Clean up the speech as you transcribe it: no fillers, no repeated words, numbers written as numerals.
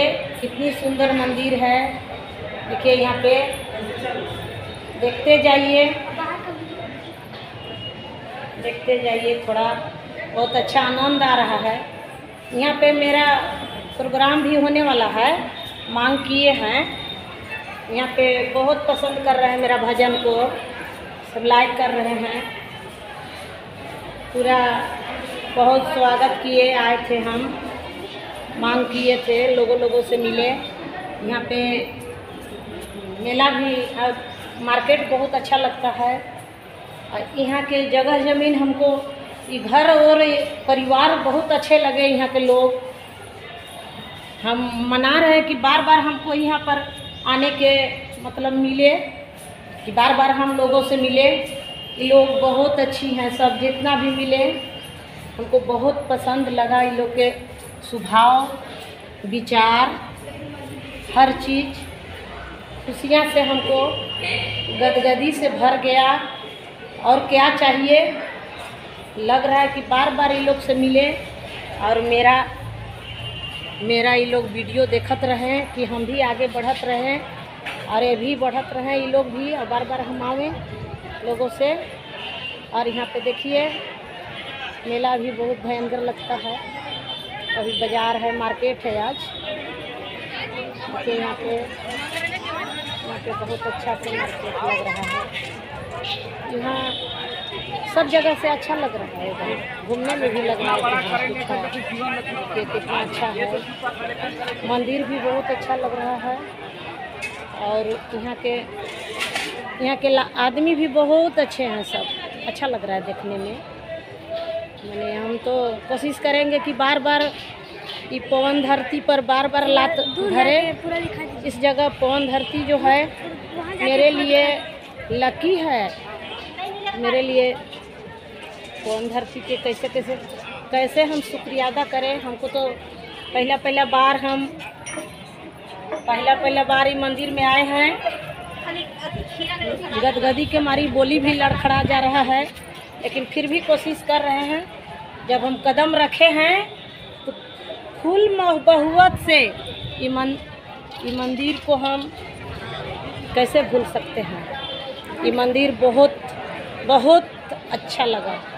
देखिए कितनी सुंदर मंदिर है। देखिए यहाँ पे देखते जाइए थोड़ा बहुत अच्छा आनंद आ रहा है। यहाँ पे मेरा प्रोग्राम भी होने वाला है, मांग किए हैं। यहाँ पे बहुत पसंद कर रहे हैं मेरा भजन को, सब लाइक कर रहे हैं, पूरा बहुत स्वागत किए। आए थे हम, मांग किए थे, लोगों से मिले। यहाँ पे मेला भी, मार्केट बहुत अच्छा लगता है। और यहाँ के जगह ज़मीन हमको, ये घर और परिवार बहुत अच्छे लगे। यहाँ के लोग, हम मना रहे हैं कि बार बार हमको यहाँ पर आने के मतलब मिले, कि बार बार हम लोगों से मिले। ये लोग बहुत अच्छी हैं, सब जितना भी मिले हमको बहुत पसंद लगा। ये लोग के स्वभाव, विचार, हर चीज़ खुशियाँ से हमको गदगदी से भर गया। और क्या चाहिए, लग रहा है कि बार बार ये लोग से मिले। और मेरा ये लोग वीडियो देखत रहें कि हम भी आगे बढ़त रहें, और ये भी बढ़त रहें, ये लोग भी, और बार बार हम आवें लोगों से। और यहाँ पे देखिए मेला भी बहुत भयंकर लगता है। अभी बाज़ार है, मार्केट है आज। तो यहाँ पे बहुत अच्छा से मार्केट लग रहा है। यहाँ सब जगह से अच्छा लग रहा है, घूमने में भी लग रहा है, कितना अच्छा है। मंदिर भी बहुत अच्छा लग रहा है। और यहाँ के आदमी भी बहुत अच्छे हैं, सब अच्छा लग रहा है देखने में। मैंने हम तो कोशिश करेंगे कि बार बार ये पवन धरती पर बार बार लात धरे। इस जगह पवन धरती जो है मेरे लिए लकी है। मेरे लिए पवन धरती के कैसे हम शुक्रिया अदा करें। हमको तो पहला बार ये मंदिर में आए हैं। गदगदी के मारी बोली भी लड़खड़ा जा रहा है, लेकिन फिर भी कोशिश कर रहे हैं। जब हम कदम रखे हैं फुल बहुवत से, ये मंदिर को हम कैसे भूल सकते हैं। ये मंदिर बहुत बहुत अच्छा लगा।